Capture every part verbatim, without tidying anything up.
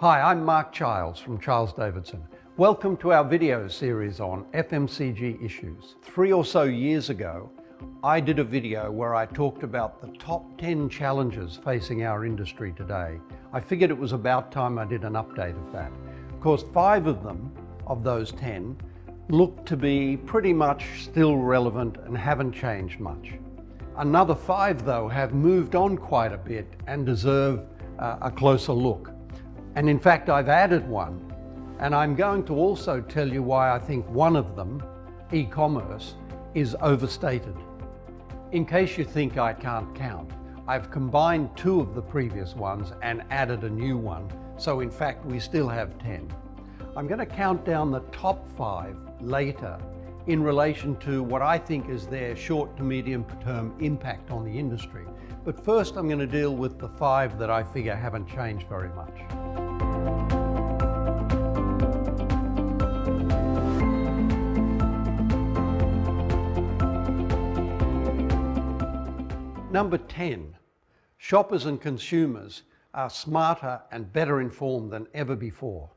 Hi, I'm Marc Childs from Childs Davidson. Welcome to our video series on F M C G issues. Three or so years ago, I did a video where I talked about the top ten challenges facing our industry today. I figured it was about time I did an update of that. Of course, five of them, of those ten, look to be pretty much still relevant and haven't changed much. Another five, though, have moved on quite a bit and deserve uh, a closer look. And in fact, I've added one, and I'm going to also tell you why I think one of them, e-commerce, is overstated. In case you think I can't count, I've combined two of the previous ones and added a new one, so in fact we still have ten. I'm going to count down the top five later in relation to what I think is their short to medium term impact on the industry. But first I'm going to deal with the five that I figure haven't changed very much. Number ten, shoppers and consumers are smarter and better informed than ever before.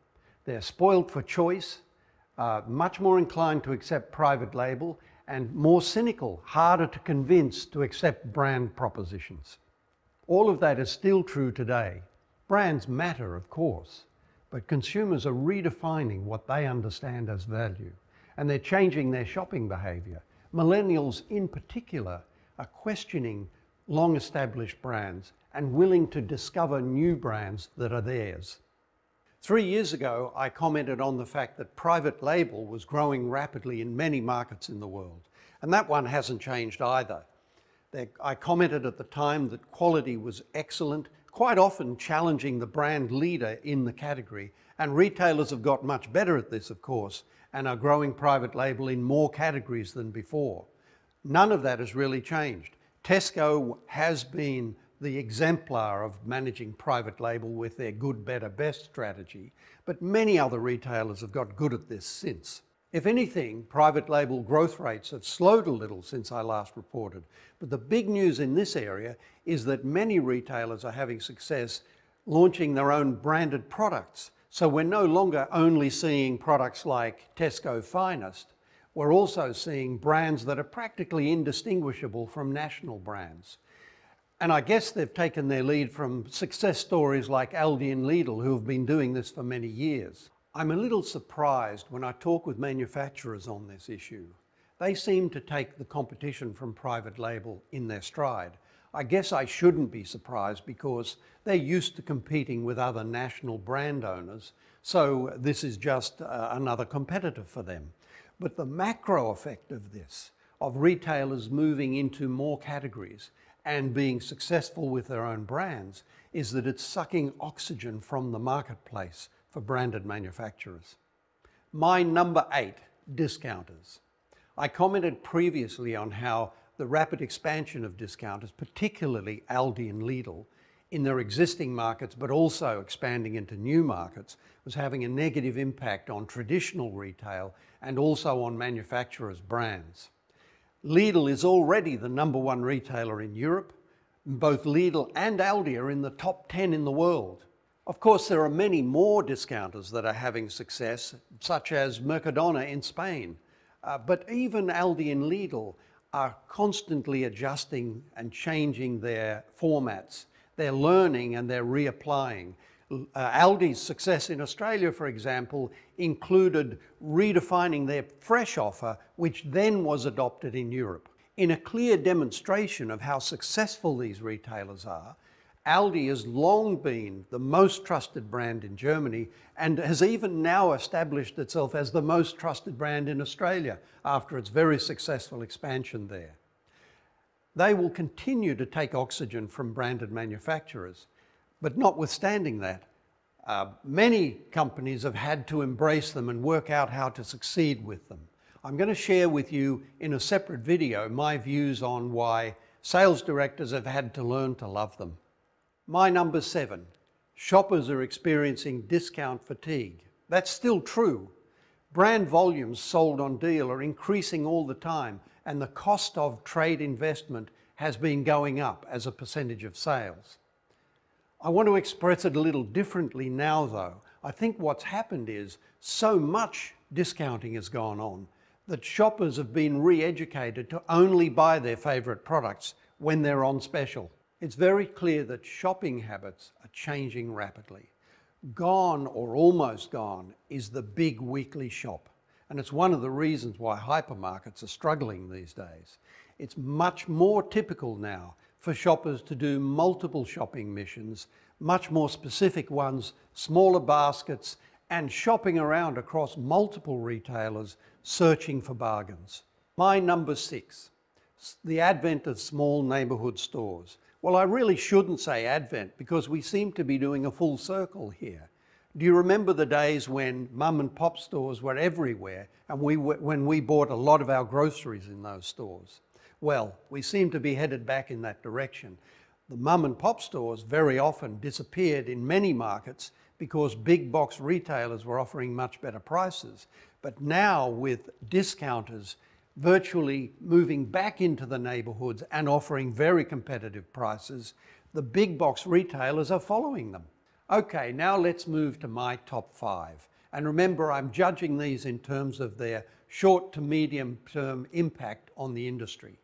They're spoiled for choice, uh, much more inclined to accept private label, and more cynical, harder to convince to accept brand propositions. All of that is still true today. Brands matter, of course, but consumers are redefining what they understand as value, and they're changing their shopping behavior. Millennials in particular are questioning long-established brands and willing to discover new brands that are theirs. Three years ago, I commented on the fact that private label was growing rapidly in many markets in the world, and that one hasn't changed either. I commented at the time that quality was excellent, quite often challenging the brand leader in the category, and retailers have got much better at this, of course, and are growing private label in more categories than before. None of that has really changed. Tesco has been the exemplar of managing private label with their good, better, best strategy, but many other retailers have got good at this since. If anything, private label growth rates have slowed a little since I last reported, but the big news in this area is that many retailers are having success launching their own branded products. So we're no longer only seeing products like Tesco Finest, we're also seeing brands that are practically indistinguishable from national brands. And I guess they've taken their lead from success stories like Aldi and Lidl, who have been doing this for many years. I'm a little surprised when I talk with manufacturers on this issue. They seem to take the competition from private label in their stride. I guess I shouldn't be surprised because they're used to competing with other national brand owners, so this is just uh, another competitor for them. But the macro effect of this, of retailers moving into more categories and being successful with their own brands, is that it's sucking oxygen from the marketplace for branded manufacturers. My number eight, discounters. I commented previously on how the rapid expansion of discounters, particularly Aldi and Lidl, in their existing markets, but also expanding into new markets, was having a negative impact on traditional retail and also on manufacturers' brands. Lidl is already the number one retailer in Europe. Both Lidl and Aldi are in the top ten in the world. Of course, there are many more discounters that are having success, such as Mercadona in Spain. Uh, but even Aldi and Lidl are constantly adjusting and changing their formats. They're learning and they're reapplying. Uh, Aldi's success in Australia, for example, included redefining their fresh offer, which then was adopted in Europe. In a clear demonstration of how successful these retailers are, Aldi has long been the most trusted brand in Germany and has even now established itself as the most trusted brand in Australia after its very successful expansion there. They will continue to take oxygen from branded manufacturers, but notwithstanding that, uh, many companies have had to embrace them and work out how to succeed with them. I'm going to share with you in a separate video my views on why sales directors have had to learn to love them. My number seven, shoppers are experiencing discount fatigue. That's still true. Brand volumes sold on deal are increasing all the time, and the cost of trade investment has been going up as a percentage of sales. I want to express it a little differently now, though. I think what's happened is so much discounting has gone on that shoppers have been re-educated to only buy their favourite products when they're on special. It's very clear that shopping habits are changing rapidly. Gone or almost gone is the big weekly shop, and it's one of the reasons why hypermarkets are struggling these days. It's much more typical now for shoppers to do multiple shopping missions, much more specific ones, smaller baskets, and shopping around across multiple retailers, searching for bargains. My number six, the advent of small neighbourhood stores. Well, I really shouldn't say advent because we seem to be doing a full circle here. Do you remember the days when mum and pop stores were everywhere and we were, when we bought a lot of our groceries in those stores? Well, we seem to be headed back in that direction. The mum and pop stores very often disappeared in many markets because big box retailers were offering much better prices. But now with discounters virtually moving back into the neighbourhoods and offering very competitive prices, the big box retailers are following them. Okay, now let's move to my top five. And remember, I'm judging these in terms of their short to medium term impact on the industry.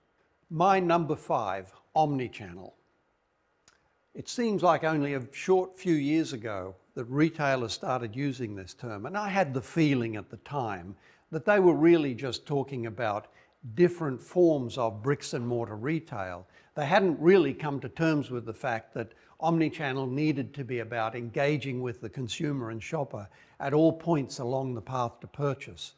My number five, omnichannel. It seems like only a short few years ago that retailers started using this term, and I had the feeling at the time that they were really just talking about different forms of bricks and mortar retail. They hadn't really come to terms with the fact that omnichannel needed to be about engaging with the consumer and shopper at all points along the path to purchase.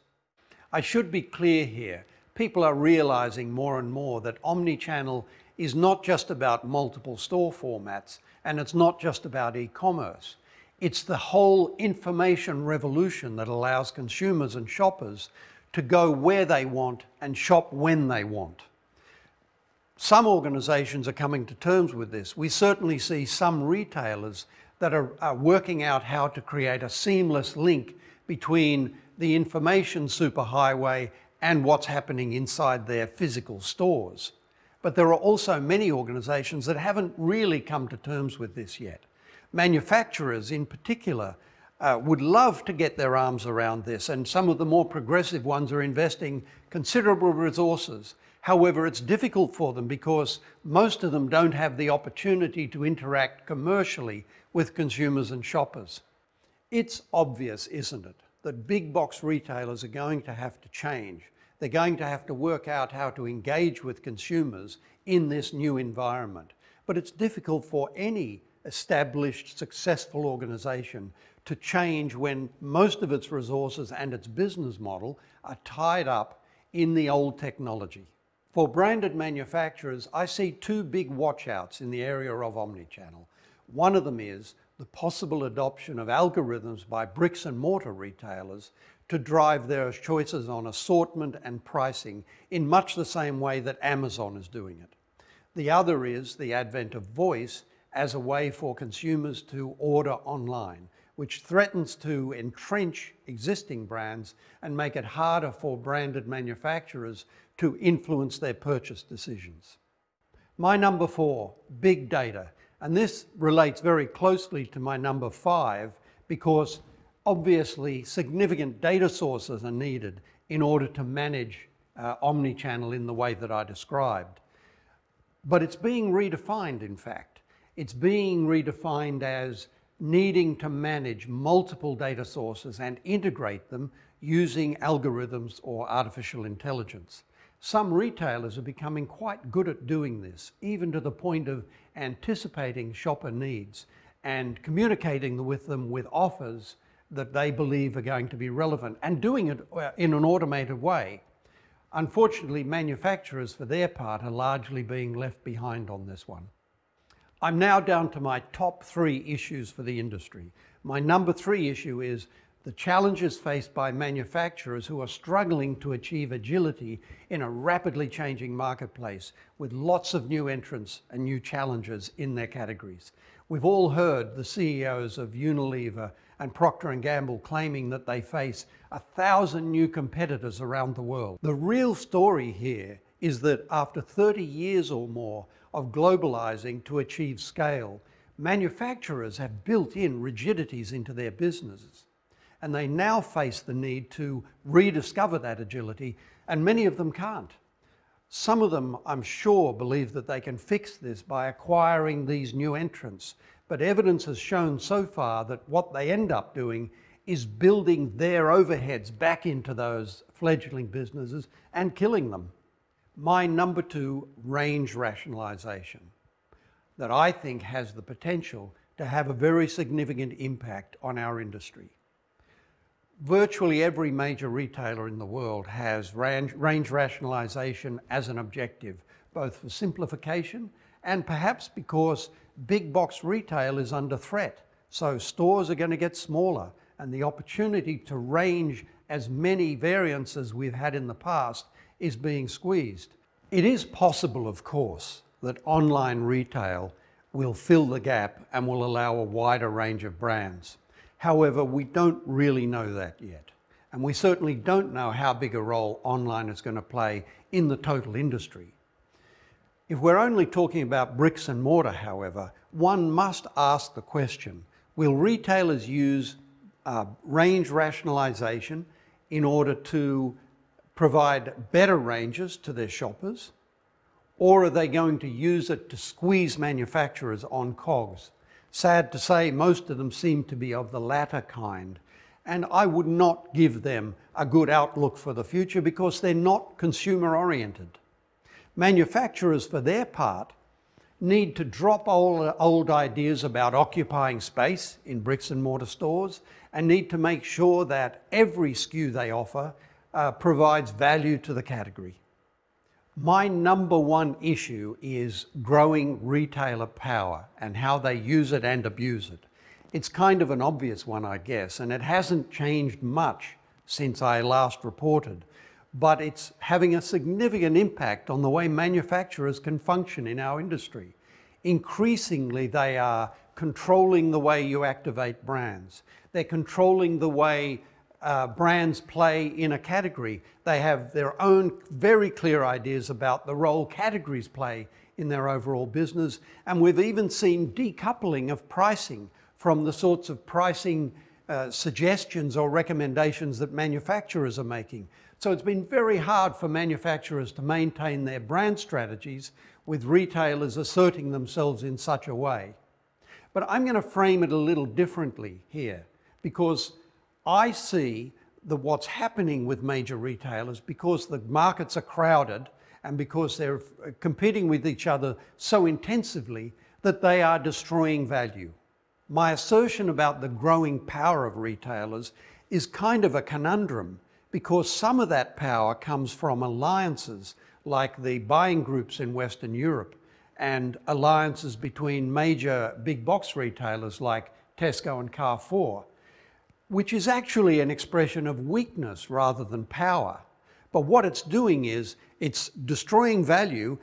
I should be clear here. People are realising more and more that omnichannel is not just about multiple store formats, and it's not just about e-commerce. It's the whole information revolution that allows consumers and shoppers to go where they want and shop when they want. Some organisations are coming to terms with this. We certainly see some retailers that are, are working out how to create a seamless link between the information superhighway and what's happening inside their physical stores. But there are also many organisations that haven't really come to terms with this yet. Manufacturers in particular uh, would love to get their arms around this, and some of the more progressive ones are investing considerable resources. However, it's difficult for them because most of them don't have the opportunity to interact commercially with consumers and shoppers. It's obvious, isn't it, that big box retailers are going to have to change. They're going to have to work out how to engage with consumers in this new environment. But it's difficult for any established, successful organisation to change when most of its resources and its business model are tied up in the old technology. For branded manufacturers, I see two big watch-outs in the area of omnichannel. One of them is the possible adoption of algorithms by bricks and mortar retailers to drive their choices on assortment and pricing in much the same way that Amazon is doing it. The other is the advent of voice as a way for consumers to order online, which threatens to entrench existing brands and make it harder for branded manufacturers to influence their purchase decisions. My number four, big data. And this relates very closely to my number five because obviously significant data sources are needed in order to manage uh, omnichannel in the way that I described. But it's being redefined, in fact. It's being redefined as needing to manage multiple data sources and integrate them using algorithms or artificial intelligence. Some retailers are becoming quite good at doing this, even to the point of anticipating shopper needs and communicating with them with offers that they believe are going to be relevant and doing it in an automated way. Unfortunately, manufacturers for their part are largely being left behind on this one. I'm now down to my top three issues for the industry. My number three issue is the challenges faced by manufacturers who are struggling to achieve agility in a rapidly changing marketplace with lots of new entrants and new challenges in their categories. We've all heard the C E Os of Unilever and Procter and Gamble claiming that they face a thousand new competitors around the world. The real story here is that after thirty years or more of globalizing to achieve scale, manufacturers have built in rigidities into their businesses, and they now face the need to rediscover that agility, and many of them can't. Some of them, I'm sure, believe that they can fix this by acquiring these new entrants, but evidence has shown so far that what they end up doing is building their overheads back into those fledgling businesses and killing them. My number two, range rationalization, that I think has the potential to have a very significant impact on our industry. Virtually every major retailer in the world has range, range rationalization as an objective, both for simplification and perhaps because big box retail is under threat. So stores are going to get smaller, and the opportunity to range as many variants as we've had in the past is being squeezed. It is possible, of course, that online retail will fill the gap and will allow a wider range of brands. However, we don't really know that yet. And we certainly don't know how big a role online is going to play in the total industry. If we're only talking about bricks and mortar, however, one must ask the question, will retailers use uh, range rationalization in order to provide better ranges to their shoppers? Or are they going to use it to squeeze manufacturers on cogs? Sad to say, most of them seem to be of the latter kind, and I would not give them a good outlook for the future because they're not consumer-oriented. Manufacturers, for their part, need to drop old, old ideas about occupying space in bricks and mortar stores and need to make sure that every S K U they offer uh, provides value to the category. My number one issue is growing retailer power and how they use it and abuse it. It's kind of an obvious one, I guess, and it hasn't changed much since I last reported, but it's having a significant impact on the way manufacturers can function in our industry. Increasingly, they are controlling the way you activate brands. They're controlling the way Uh, brands play in a category. They have their own very clear ideas about the role categories play in their overall business, and we've even seen decoupling of pricing from the sorts of pricing uh, suggestions or recommendations that manufacturers are making. So it's been very hard for manufacturers to maintain their brand strategies with retailers asserting themselves in such a way. But I'm going to frame it a little differently here, because I see the, what's happening with major retailers, because the markets are crowded and because they're competing with each other so intensively, that they are destroying value. My assertion about the growing power of retailers is kind of a conundrum, because some of that power comes from alliances like the buying groups in Western Europe and alliances between major big box retailers like Tesco and Carrefour, which is actually an expression of weakness rather than power. But what it's doing is it's destroying value,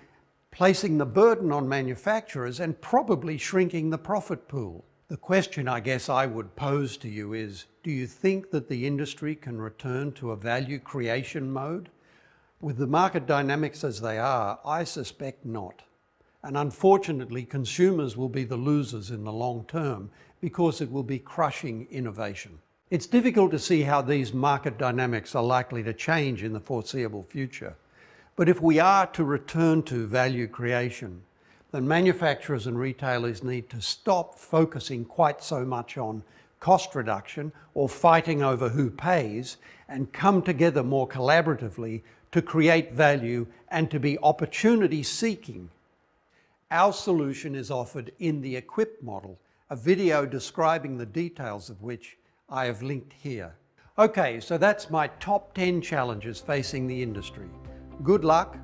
placing the burden on manufacturers, and probably shrinking the profit pool. The question I guess I would pose to you is, do you think that the industry can return to a value creation mode? With the market dynamics as they are, I suspect not. And unfortunately, consumers will be the losers in the long term, because it will be crushing innovation. It's difficult to see how these market dynamics are likely to change in the foreseeable future. But if we are to return to value creation, then manufacturers and retailers need to stop focusing quite so much on cost reduction or fighting over who pays, and come together more collaboratively to create value and to be opportunity-seeking. Our solution is offered in the EQUIP model, a video describing the details of which I have linked here. Okay, so that's my top ten challenges facing the industry. Good luck.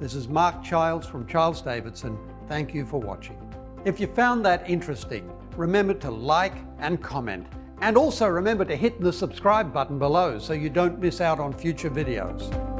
This is Marc Childs from Childs Davidson. Thank you for watching. If you found that interesting, remember to like and comment, and also remember to hit the subscribe button below so you don't miss out on future videos.